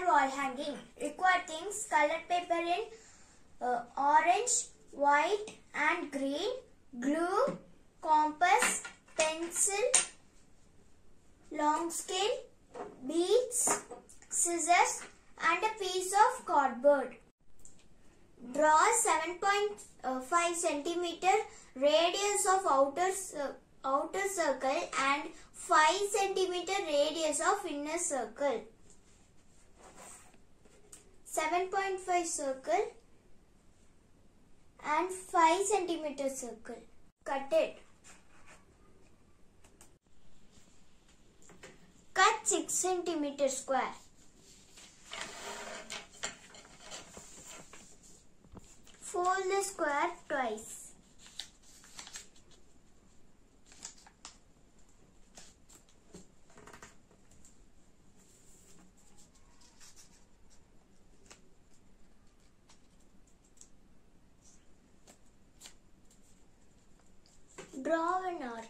for wall hanging. Required things: colored paper in orange, white and green, glue, compass, pencil, long scale, beads, scissors and a piece of cardboard. Draw 7.5 centimeter radius of outer circle and 5 centimeter radius of inner circle. 7.5 circle and 5 centimeter circle. Cut it. Cut 6 centimeter square. Fold the square twice. Draw an arc.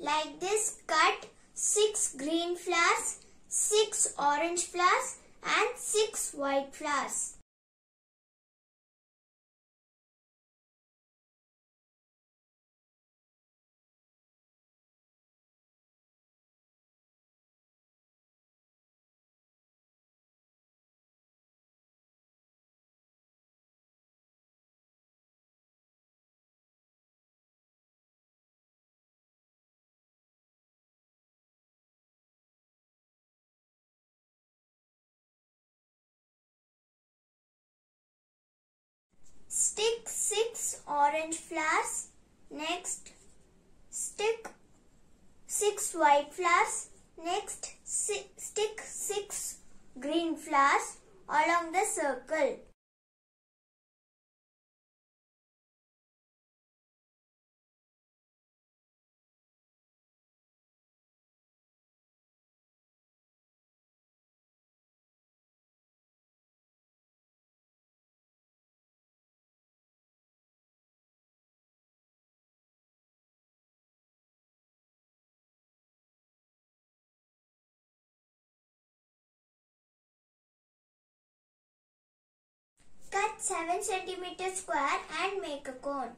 Like this, cut 6 green flowers, 6 orange flowers and 6 white flowers. Stick 6 orange flowers, next stick 6 white flowers, next stick 6 green flowers along the circle. Cut 7 centimeter square and make a cone.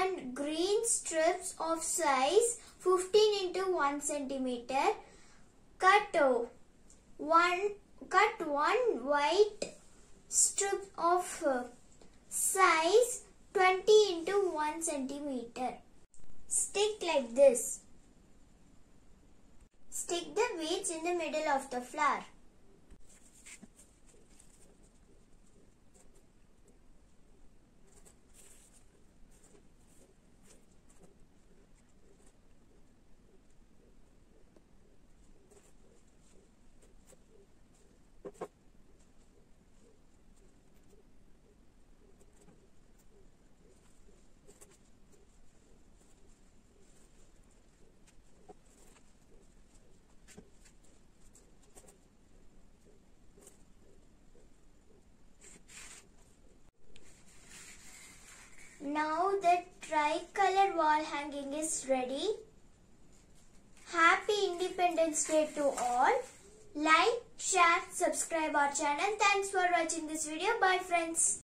And green strips of size 15 × 1 centimeter. Cut one white strip of size 20 × 1 centimeter. Stick like this. Stick the beads in the middle of the flower. Now the Tricolored wall hanging is ready. Happy Independence Day to all. Like, share, subscribe our channel. Thanks for watching this video. Bye friends.